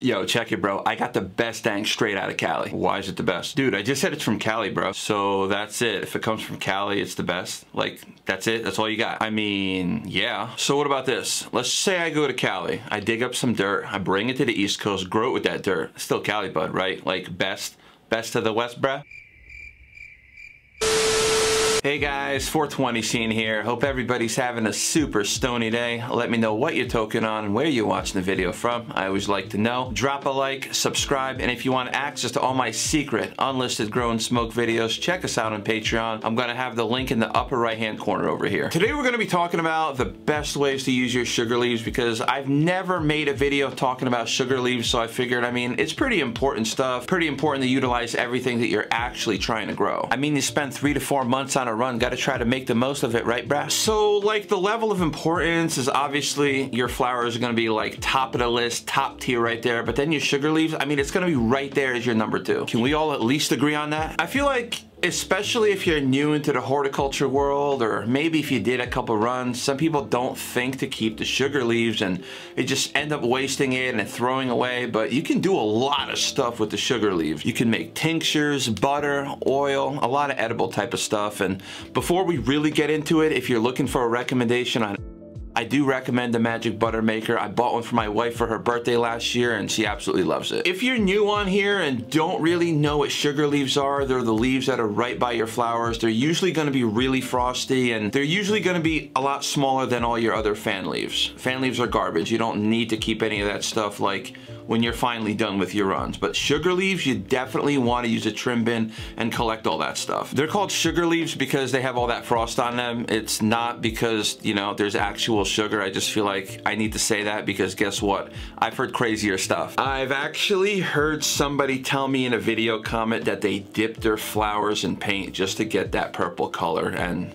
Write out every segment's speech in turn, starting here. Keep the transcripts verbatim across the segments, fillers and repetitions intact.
Yo, check it, bro. I got the best dank straight out of Cali. Why is it the best? Dude, I just said it's from Cali, bro. So that's it. If it comes from Cali, it's the best. Like, that's it. That's all you got. I mean, yeah. So what about this? Let's say I go to Cali. I dig up some dirt. I bring it to the East Coast, grow it with that dirt. It's still Cali, bud, right? Like, best. Best of the West, bruh. Hey guys, four twenty Scene here. Hope everybody's having a super stony day. Let me know what you're token on and where you're watching the video from. I always like to know. Drop a like, subscribe, and if you want access to all my secret unlisted grow and smoke videos, check us out on Patreon. I'm gonna have the link in the upper right hand corner over here. Today we're gonna be talking about the best ways to use your sugar leaves because I've never made a video talking about sugar leaves, so I figured, I mean, it's pretty important stuff. Pretty important to utilize everything that you're actually trying to grow. I mean, you spend three to four months on a run, gotta try to make the most of it, right, bruh? So, like, the level of importance is obviously your flowers are gonna be like top of the list, top tier right there, but then your sugar leaves, I mean, it's gonna be right there as your number two. Can we all at least agree on that? I feel like, especially if you're new into the horticulture world, or maybe if you did a couple runs, some people don't think to keep the sugar leaves and they just end up wasting it and throwing away, but you can do a lot of stuff with the sugar leaves. You can make tinctures, butter, oil, a lot of edible type of stuff. And before we really get into it, if you're looking for a recommendation on, I do recommend the Magic Butter Maker. I bought one for my wife for her birthday last year and she absolutely loves it. If you're new on here and don't really know what sugar leaves are, they're the leaves that are right by your flowers. They're usually gonna be really frosty and they're usually gonna be a lot smaller than all your other fan leaves. Fan leaves are garbage. You don't need to keep any of that stuff like when you're finally done with your runs. But sugar leaves, you definitely wanna use a trim bin and collect all that stuff. They're called sugar leaves because they have all that frost on them. It's not because, you know, there's actual sugar. I just feel like I need to say that because guess what? I've heard crazier stuff. I've actually heard somebody tell me in a video comment that they dipped their flowers in paint just to get that purple color, and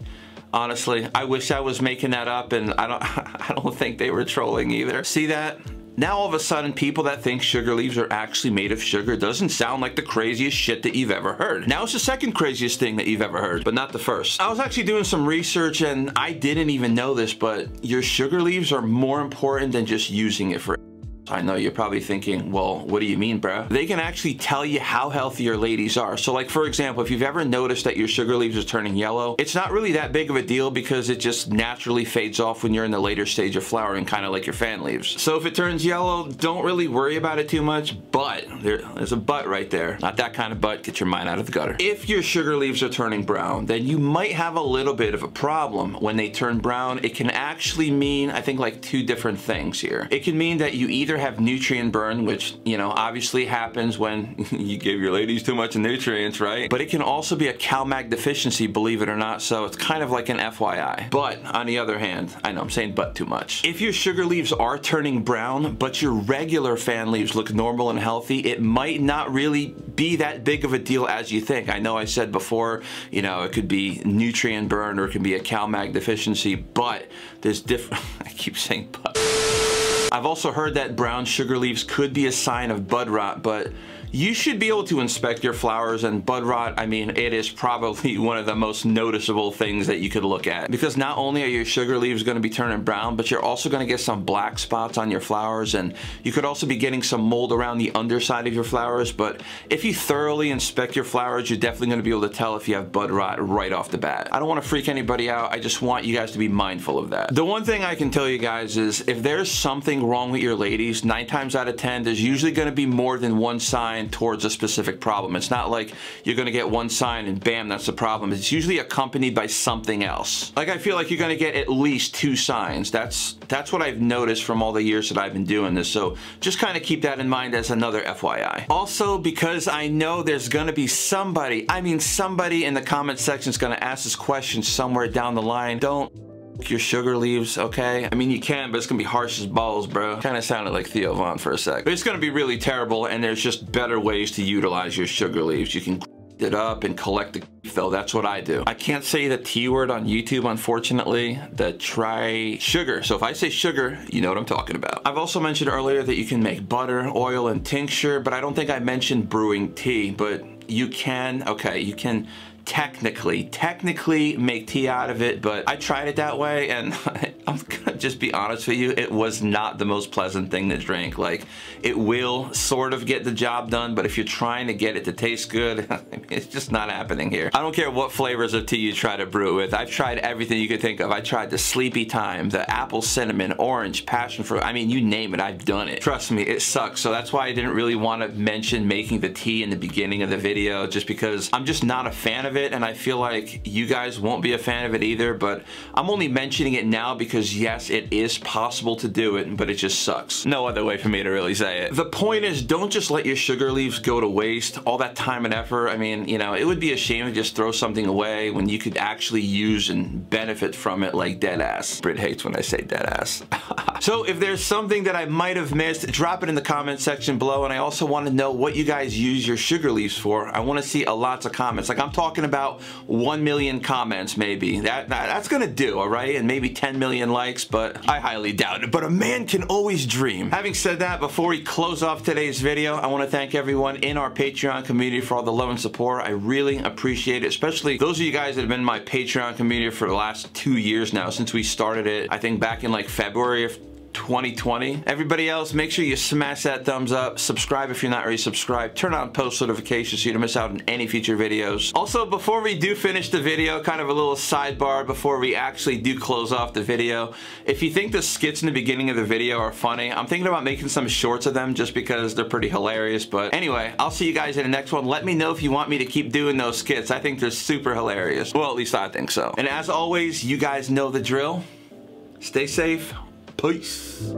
honestly, I wish I was making that up, and I don't I don't think they were trolling either. See that? Now all of a sudden, people that think sugar leaves are actually made of sugar doesn't sound like the craziest shit that you've ever heard. Now it's the second craziest thing that you've ever heard, but not the first. I was actually doing some research and I didn't even know this, but your sugar leaves are more important than just using it for. I know you're probably thinking, well, what do you mean, bro? They can actually tell you how healthy your ladies are. So like, for example, if you've ever noticed that your sugar leaves are turning yellow, it's not really that big of a deal because it just naturally fades off when you're in the later stage of flowering, kind of like your fan leaves. So if it turns yellow, don't really worry about it too much, but there, there's a but right there. Not that kind of but, get your mind out of the gutter. If your sugar leaves are turning brown, then you might have a little bit of a problem. When they turn brown, it can actually mean, I think, like two different things here. It can mean that you either have nutrient burn, which, you know, obviously happens when you give your ladies too much nutrients, right? But it can also be a CalMag deficiency, believe it or not, so it's kind of like an F Y I. But on the other hand, I know I'm saying but too much. If your sugar leaves are turning brown, but your regular fan leaves look normal and healthy, it might not really be that big of a deal as you think. I know I said before, you know, it could be nutrient burn or it could be a CalMag deficiency, but there's different, I keep saying but. I've also heard that brown sugar leaves could be a sign of bud rot, but you should be able to inspect your flowers, and bud rot, I mean, it is probably one of the most noticeable things that you could look at, because not only are your sugar leaves gonna be turning brown, but you're also gonna get some black spots on your flowers, and you could also be getting some mold around the underside of your flowers. But if you thoroughly inspect your flowers, you're definitely gonna be able to tell if you have bud rot right off the bat. I don't wanna freak anybody out, I just want you guys to be mindful of that. The one thing I can tell you guys is if there's something wrong with your ladies, nine times out of ten, there's usually gonna be more than one sign towards a specific problem. It's not like you're gonna get one sign and bam, that's the problem. It's usually accompanied by something else. Like, I feel like you're gonna get at least two signs. That's that's what I've noticed from all the years that I've been doing this. So just kind of keep that in mind as another F Y I. Also, because I know there's gonna be somebody, I mean somebody in the comment section is gonna ask this question somewhere down the line. Don't your sugar leaves, okay? I mean, you can, but it's gonna be harsh as balls, bro. Kind of sounded like Theo Von for a sec. But it's gonna be really terrible, and there's just better ways to utilize your sugar leaves. You can it up and collect the though. That's what I do. I can't say the T word on YouTube, unfortunately. The try sugar. So if I say sugar, you know what I'm talking about. I've also mentioned earlier that you can make butter, oil, and tincture, but I don't think I mentioned brewing tea, but you can, okay, you can technically, technically make tea out of it, but I tried it that way and I'm gonna just be honest with you, it was not the most pleasant thing to drink. Like, it will sort of get the job done, but if you're trying to get it to taste good, it's just not happening here. I don't care what flavors of tea you try to brew it with. I've tried everything you could think of. I tried the sleepy time, the apple cinnamon, orange, passion fruit. I mean, you name it, I've done it. Trust me, it sucks. So that's why I didn't really want to mention making the tea in the beginning of the video, just because I'm just not a fan of it, and I feel like you guys won't be a fan of it either, but I'm only mentioning it now because Because yes, it is possible to do it, but it just sucks. No other way for me to really say it. The point is, don't just let your sugar leaves go to waste. All that time and effort, I mean, you know, it would be a shame to just throw something away when you could actually use and benefit from it, like dead ass. Brit hates when I say dead ass. So if there's something that I might have missed, drop it in the comment section below, and I also want to know what you guys use your sugar leaves for. I want to see a lots of comments. Like, I'm talking about one million comments maybe. That, that that's gonna do, all right? And maybe ten million likes, but I highly doubt it. But a man can always dream. Having said that, before we close off today's video, I want to thank everyone in our Patreon community for all the love and support. I really appreciate it, especially those of you guys that have been in my Patreon community for the last two years now, since we started it, I think back in like February of twenty twenty. Everybody else, make sure you smash that thumbs up, subscribe if you're not already subscribed, turn on post notifications so you don't miss out on any future videos. Also, before we do finish the video, kind of a little sidebar before we actually do close off the video. If you think the skits in the beginning of the video are funny, I'm thinking about making some shorts of them just because they're pretty hilarious. But anyway, I'll see you guys in the next one. Let me know if you want me to keep doing those skits. I think they're super hilarious. Well, at least I think so. And as always, you guys know the drill. Stay safe. Peace.